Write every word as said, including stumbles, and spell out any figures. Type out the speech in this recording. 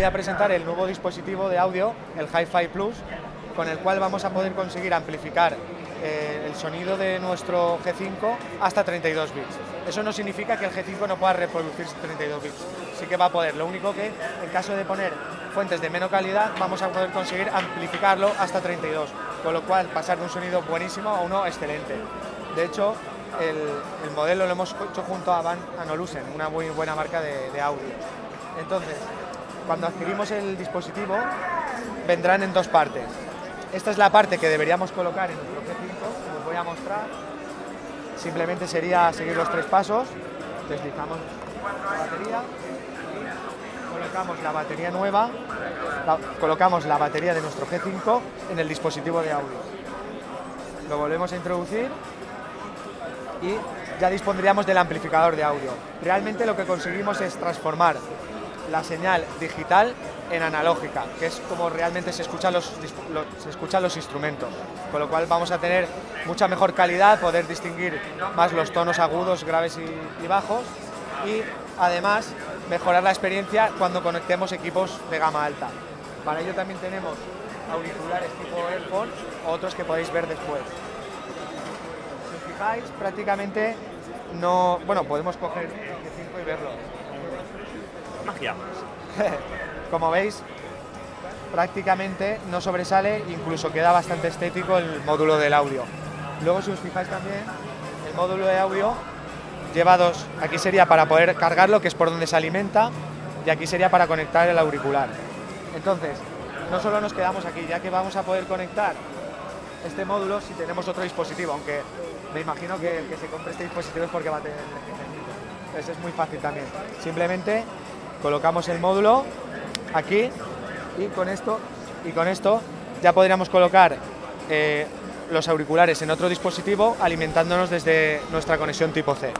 voy a presentar el nuevo dispositivo de audio, el Hi-Fi Plus, con el cual vamos a poder conseguir amplificar eh, el sonido de nuestro G cinco hasta treinta y dos bits. Eso no significa que el G cinco no pueda reproducir treinta y dos bits, sí que va a poder. Lo único que, en caso de poner fuentes de menos calidad, vamos a poder conseguir amplificarlo hasta treinta y dos, con lo cual pasar de un sonido buenísimo a uno excelente. De hecho, el, el modelo lo hemos hecho junto a Van Anolucen, una muy buena marca de, de audio. Entonces, cuando adquirimos el dispositivo, vendrán en dos partes. Esta es la parte que deberíamos colocar en nuestro G cinco, que os voy a mostrar. Simplemente sería seguir los tres pasos. Deslizamos la batería, colocamos la batería nueva, la, colocamos la batería de nuestro G cinco en el dispositivo de audio. Lo volvemos a introducir y ya dispondríamos del amplificador de audio. Realmente lo que conseguimos es transformar la señal digital en analógica, que es como realmente se escuchan los, los, se escuchan los instrumentos, con lo cual vamos a tener mucha mejor calidad, poder distinguir más los tonos agudos, graves y, y bajos, y además mejorar la experiencia cuando conectemos equipos de gama alta. Para ello también tenemos auriculares tipo AirPods, otros que podéis ver después. Si os fijáis, prácticamente no... Bueno, podemos coger el G cinco y verlo. Magia. Como veis, prácticamente no sobresale, incluso queda bastante estético el módulo del audio. Luego, si os fijáis también, el módulo de audio lleva dos. Aquí sería para poder cargarlo, que es por donde se alimenta, y aquí sería para conectar el auricular. Entonces, no solo nos quedamos aquí, ya que vamos a poder conectar este módulo si tenemos otro dispositivo, aunque me imagino que el que se compre este dispositivo es porque va a tener el G cinco. Entonces, es muy fácil también. Simplemente colocamos el módulo aquí y con esto, y con esto ya podríamos colocar eh, los auriculares en otro dispositivo alimentándonos desde nuestra conexión tipo C.